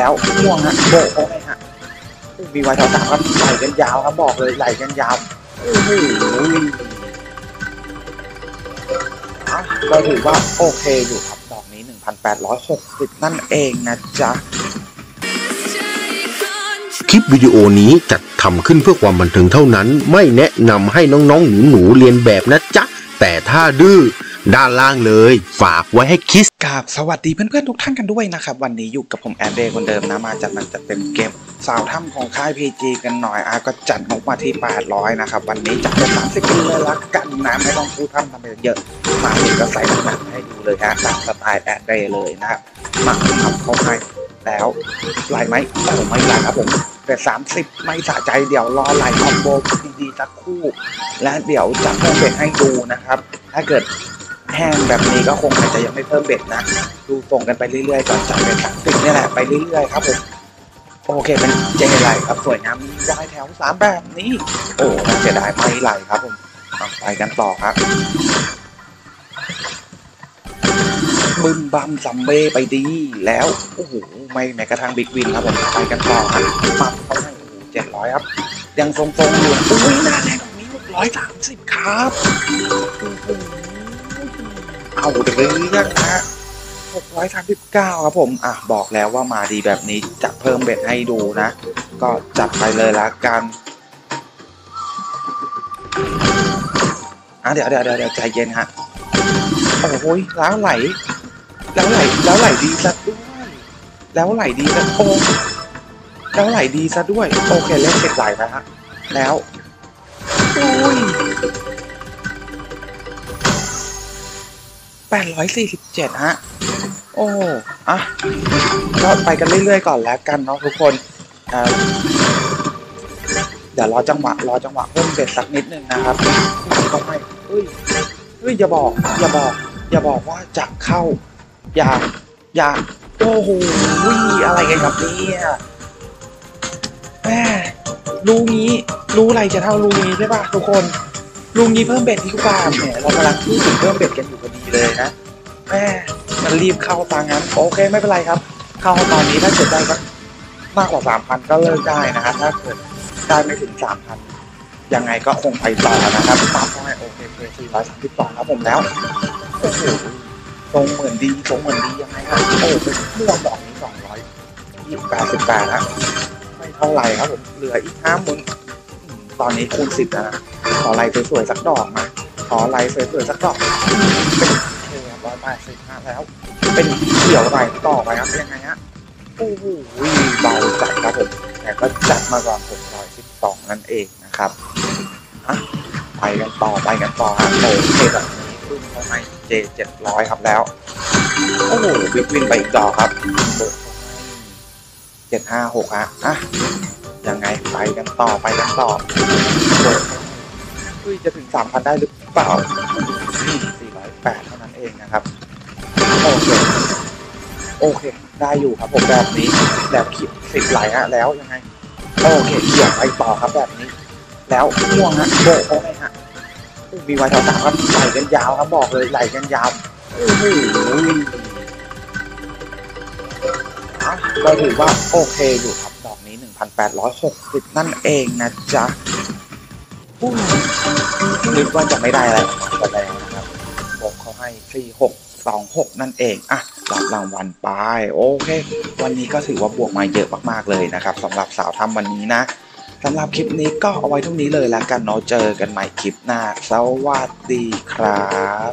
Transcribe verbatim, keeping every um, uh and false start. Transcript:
แล้วม่วงฮะโบกเขาเลยฮะมีวันเท่าสามครับไหลกันยาวครับบอกเลยไหลกันยาวโอ้โหเราถือว่าโอเคอยู่ครับดอกนี้ หนึ่งพันแปดร้อยหกสิบ นั่นเองนะจ๊ะคลิปวิดีโอนี้จัดทำขึ้นเพื่อความบันเทิงเท่านั้นไม่แนะนำให้น้องๆหนูๆเรียนแบบนะจ๊ะแต่ถ้าดื้อด้านล่างเลยฝากไว้ให้คิดกับสวัสดีเพื่อนๆทุกท่านกันด้วยนะครับวันนี้อยู่กับผมแอนเดย์คนเดิมนะมาจัดมันจะเป็นเกมสาวถ้ำของค่าย พี จี กันหน่อยอาก็จัดงบมาที่แปดร้อยนะครับวันนี้จัดเป็นสามสกิลเลยละกันนะไม่ต้องพูดถ้ำทำเยอะมาถึงก็ใส่หนักให้ดูเลยฮะตามสไตล์แอนเดย์เลยนะครับมาทำเข้าให้แล้วไหลไหมแต่ผมไม่ไหลครับผมแต่สามสิบไม่สะใจเดี๋ยวรอไหลคอมโบดีๆสักคู่และเดี๋ยวจะเพิ่มเบ็ดให้ดูนะครับถ้าเกิดแห้งแบบนี้ก็คงอาจจะยังไม่เพิ่มเบ็ดนะดูส่งกันไปเรื่อยๆก่อนจับเป็นสามสิบนี่แหละไปเรื่อยๆครับผมโอเคเป็นเจไหลครับสวยงามย้ายแถวสามแบบนี้โอ้น่าเสียดายไม่ไหลครับผมไปกันต่อครับบึ้มบัมซัมเบ้ไปดีแล้วโอ้โหไม่แม้กระทั่งบิ๊กวินครับผมไปกันต่อครับปั๊บเขาให้โอ้โหเจ็ดร้อยครับยังทรงๆอยู่อุ้ยหน้าแรงตรงนี้หกร้อยสามสิบครับเอาเดี๋ยวเรื่องนะฮะหกร้อยสามสิบเก้าครับผมอ่ะบอกแล้วว่ามาดีแบบนี้จะเพิ่มเบ็ดให้ดูนะก็จัดไปเลยละกันอ่ะเดี๋ยวเดี๋ยวเดี๋ยวใจเย็นฮะโอ้โหแล้วไหลแล้วไหลแล้วไหลดีซะด้วยแล้วไหลดีซะโอ้แล้วไหลดีซะด้วยโอเคเล่นเสร็จไหลนะฮะแล้วอุ้ยแปดร้อยสี่สิบเจ็ดฮะโอ้อะก็ไปกันเรื่อยๆก่อนแล้วกันเนาะทุกคนเดี๋ยวรอจังหวะรอจังหวะเพิ่มเบ็ดสักนิดนึงนะครับก็ไม่เฮ้ยเฮ้ยอย่าบอกอย่าบอกอย่าบอกว่าจะเข้าอย่าอย่าโอ้โหอะไรกันครับเนี่ยแหมรู้งี้รู้อะไรจะเท่ารู้งี้ใช่ป่ะทุกคนรู้งี้เพิ่มเบ็ดที่ทุกบ้านเนี่ยเรากำลังพูดถึงเพิ่มเบ็ดกันอยู่พอดีเลยนะแหมมันรีบเข้าตางั้นโอเคไม่เป็นไรครับเข้าตอนนี้ถ้าเกิดได้ก็มากกว่าสามพันก็เลิกได้นะครับถ้าเกิดได้ไม่ถึงสามพันยังไงก็คงไปต่อนะครับตามเข้าให้โอเคเพลย์สี่ร้อยสามสิบสองครับผมแล้วโอ้โหตรงเหมือนดีตรงเหมือนดียังไงครับโอ้โหม่วงดอกนี้สองร้อยยี่สิบแปดสิบแปดนะไม่เท่าไหร่ครับผมเหลืออีกห้าหมื่นตอนนี้คูณสิบนะขอลายสวยๆสักดอกมาขอลายสวยๆสักดอกเป็นเออร้อยแปดสิบห้าแล้วเป็นเขียวอะไรต่อไปครับยังไงฮะโอ้โหเบาจัดครับผมแต่ก็จัดมาก่อนหกร้อยสิบสองนั่นเองนะครับอ่ะไปกันต่อไปกันต่อฮะโอ้โหเท่แบบนี้ขึ้นเข้าไปเจเจ็ดร้อยครับแล้วโอ้โหบิ๊กวินไปอีกดอกครับเจ็ดห้าหกฮะอ่ะยังไงไปกันต่อไปกันต่อคือจะถึงสามพันได้หรือเปล่าสี่ร้อยแปดเท่านั้นเองนะครับโอเคโอเคได้อยู่ครับผมแบบนี้แบบขีดสิบไหลฮะแล้วยังไงโอเคเขียบไปต่อครับแบบนี้แล้วม่วงฮะโบกเขาเลยฮะมีวันเท่าสามครับไหลกันยาวครับบอกเลยไหลกันยาวโอ้โหเราถือว่าโอเคอยู่ครับดอกนี้ หนึ่งพันแปดร้อยหกสิบ นั่นเองนะจ๊ะนึกว่าจะไม่ได้อะไรก็ได้นะครับโบกเขาให้สี่หกสองหกนั่นเองอ่ะรับรางวัลไปโอเควันนี้ก็ถือว่าบวกมาเยอะมากๆเลยนะครับสำหรับสาวถ้ำวันนี้นะสำหรับคลิปนี้ก็เอาไว้เท่านี้เลยแล้วกันเนาะเจอกันใหม่คลิปหน้าสวัสดีครับ